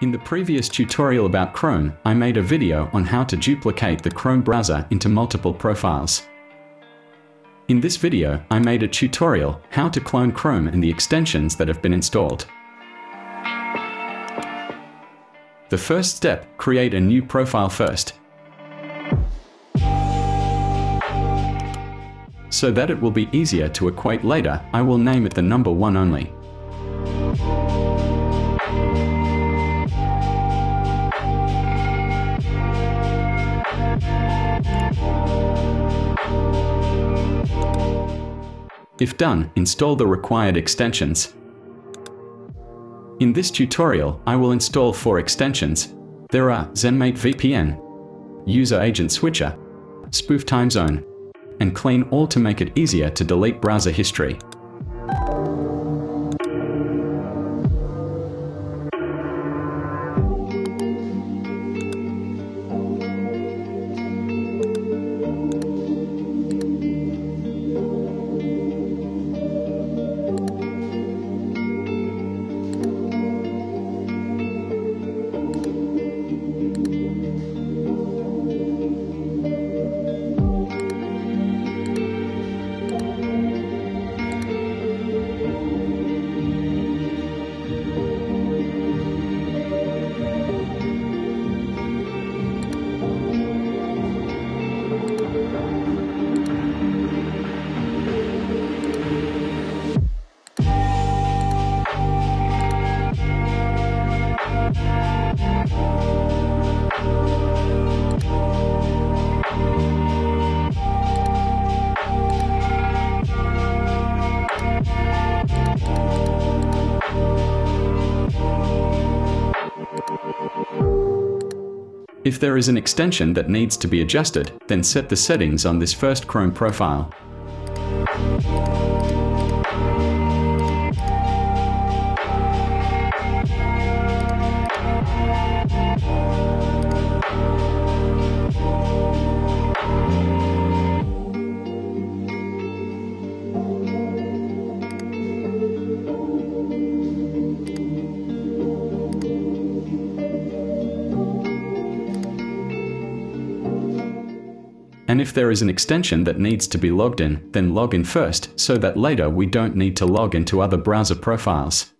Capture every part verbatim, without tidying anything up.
In the previous tutorial about Chrome, I made a video on how to duplicate the Chrome browser into multiple profiles. In this video, I made a tutorial how to clone Chrome and the extensions that have been installed. The first step, create a new profile first, so that it will be easier to equate later. I will name it the number one only. If done, install the required extensions. In this tutorial, I will install four extensions. There are Zenmate V P N, User Agent Switcher, Spoof Timezone, and Clean All to make it easier to delete browser history. If there is an extension that needs to be adjusted, then set the settings on this first Chrome profile. And if there is an extension that needs to be logged in, then log in first, so that later we don't need to log into other browser profiles.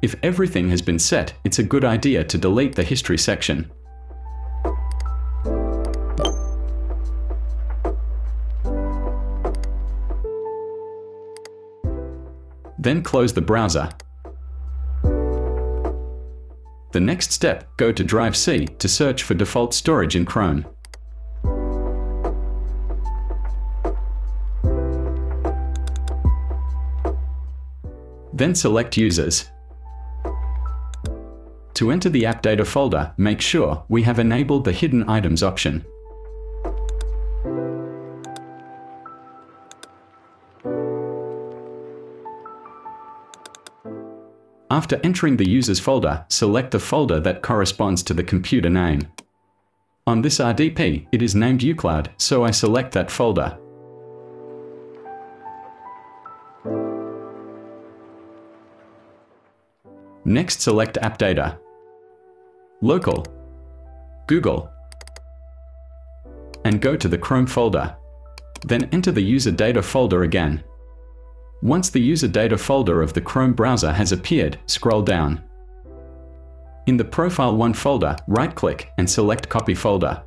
If everything has been set, it's a good idea to delete the history section. Then close the browser. The next step, go to Drive C to search for default storage in Chrome. Then select Users. To enter the AppData folder, make sure we have enabled the Hidden Items option. After entering the Users folder, select the folder that corresponds to the computer name. On this R D P, it is named uCloud, so I select that folder. Next, select AppData, Local, Google, and go to the Chrome folder. Then enter the user data folder again. Once the user data folder of the Chrome browser has appeared, scroll down. In the Profile one folder, right-click and select Copy Folder.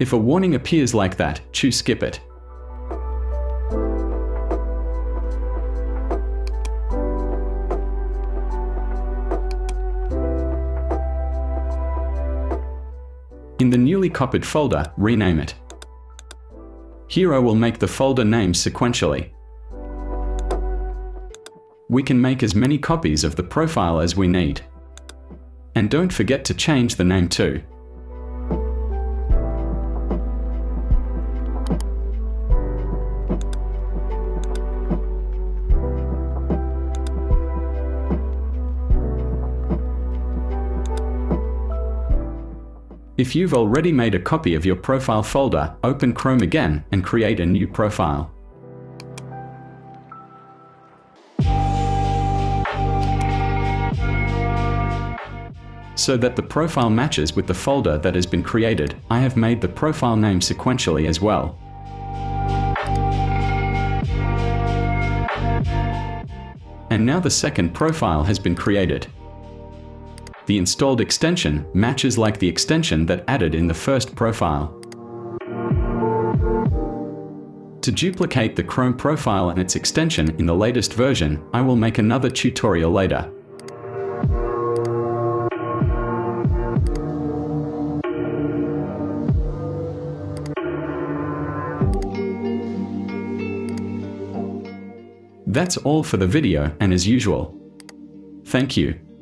If a warning appears like that, choose Skip it. newly copied folder, rename it. Here I will make the folder names sequentially. We can make as many copies of the profile as we need. And don't forget to change the name too. If you've already made a copy of your profile folder, open Chrome again and create a new profile. So that the profile matches with the folder that has been created, I have made the profile name sequentially as well. And now the second profile has been created. The installed extension matches like the extension that added in the first profile. To duplicate the Chrome profile and its extension in the latest version, I will make another tutorial later. That's all for the video, and as usual, thank you.